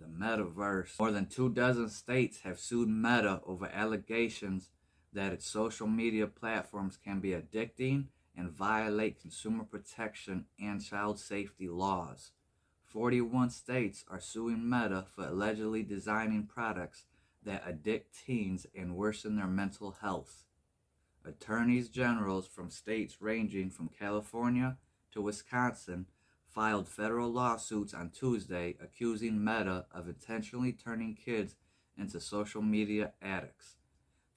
the metaverse. More than 24 states have sued Meta over allegations that its social media platforms can be addicting and violate consumer protection and child safety laws. 41 states are suing Meta for allegedly designing products that addict teens and worsen their mental health. Attorneys general from states ranging from California to Wisconsin filed federal lawsuits on Tuesday accusing Meta of intentionally turning kids into social media addicts.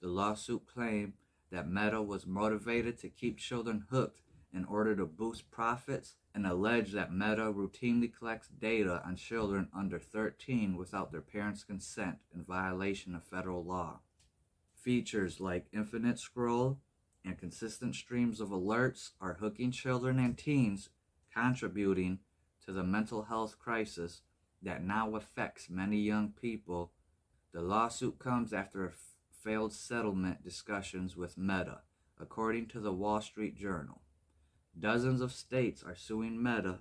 The lawsuit claimed that Meta was motivated to keep children hooked in order to boost profits and alleged that Meta routinely collects data on children under 13 without their parents' consent in violation of federal law. Features like infinite scroll and consistent streams of alerts are hooking children and teens, contributing to the mental health crisis that now affects many young people. The lawsuit comes after a failed settlement discussions with Meta, according to the Wall Street Journal. Dozens of states are suing Meta,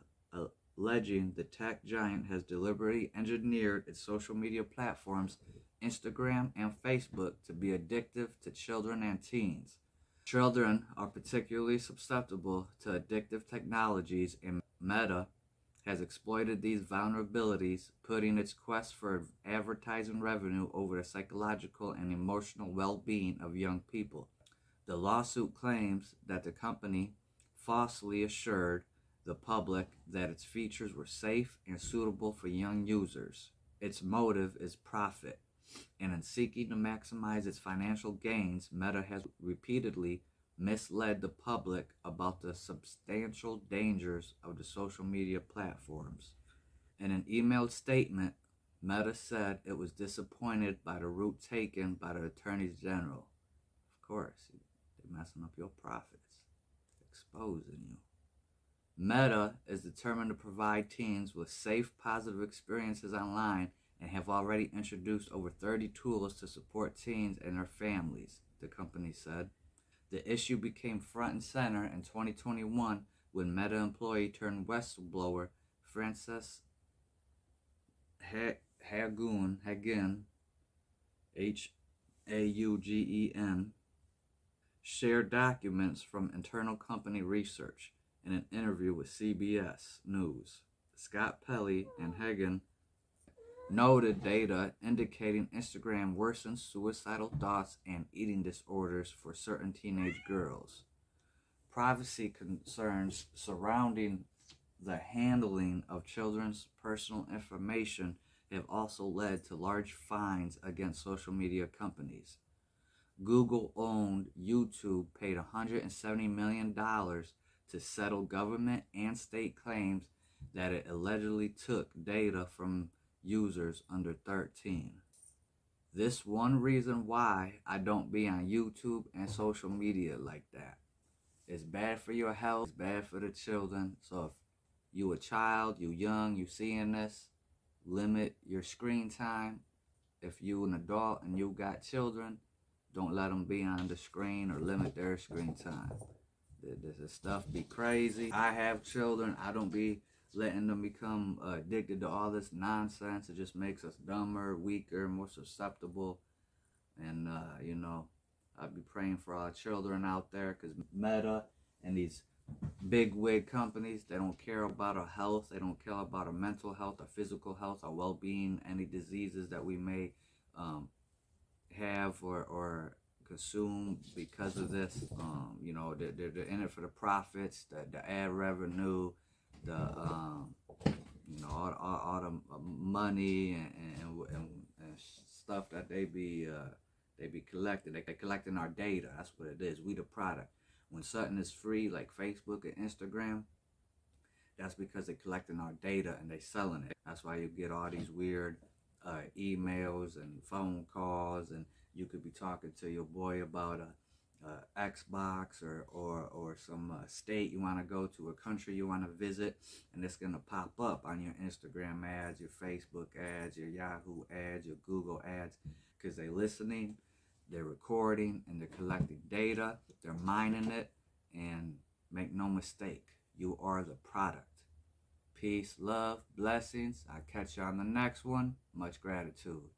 alleging the tech giant has deliberately engineered its social media platforms, Instagram and Facebook, to be addictive to children and teens. Children are particularly susceptible to addictive technologies, and Meta has exploited these vulnerabilities, putting its quest for advertising revenue over the psychological and emotional well-being of young people. The lawsuit claims that the company falsely assured the public that its features were safe and suitable for young users. Its motive is profit, and in seeking to maximize its financial gains, Meta has repeatedly misled the public about the substantial dangers of the social media platforms. In an emailed statement, Meta said it was disappointed by the route taken by the attorneys general. Of course, they're messing up your profits, exposing you. Meta is determined to provide teens with safe, positive experiences online and have already introduced over 30 tools to support teens and their families, the company said. The issue became front and center in 2021 when Meta employee turned whistleblower Frances Haugen, H-A-U-G-E-N, shared documents from internal company research in an interview with CBS News. Scott Pelley and Haugen noted data indicating Instagram worsens suicidal thoughts and eating disorders for certain teenage girls. Privacy concerns surrounding the handling of children's personal information have also led to large fines against social media companies. Google-owned YouTube paid $170 million to settle government and state claims that it allegedly took data from users under 13. This one reason why I don't be on YouTube and social media like that. It's bad for your health, it's bad for the children. So if you a child, you young, you seeing this, limit your screen time. If you an adult and you got children, don't let them be on the screen or limit their screen time. This stuff be crazy. I have children, I don't be letting them become addicted to all this nonsense. It just makes us dumber, weaker, more susceptible. And, you know, I'd be praying for our children out there, because Meta and these big wig companies, they don't care about our health. They don't care about our mental health, our physical health, our well-being, any diseases that we may have or consume because of this. You know, they're in it for the profits, the ad revenue, the you know, all the money and stuff that they be collecting. They collecting our data. That's what it is. We the product. When something is free, like Facebook and Instagram, that's because they're collecting our data and they selling it. That's why you get all these weird emails and phone calls, and you could be talking to your boy about Xbox or some state you want to go to, a country you want to visit, and it's going to pop up on your Instagram ads, your Facebook ads, your Yahoo ads, your Google ads, because they're listening, they're recording, and they're collecting data, they're mining it. And make no mistake, you are the product, Peace, love, blessings. I'll catch you on the next one. Much gratitude.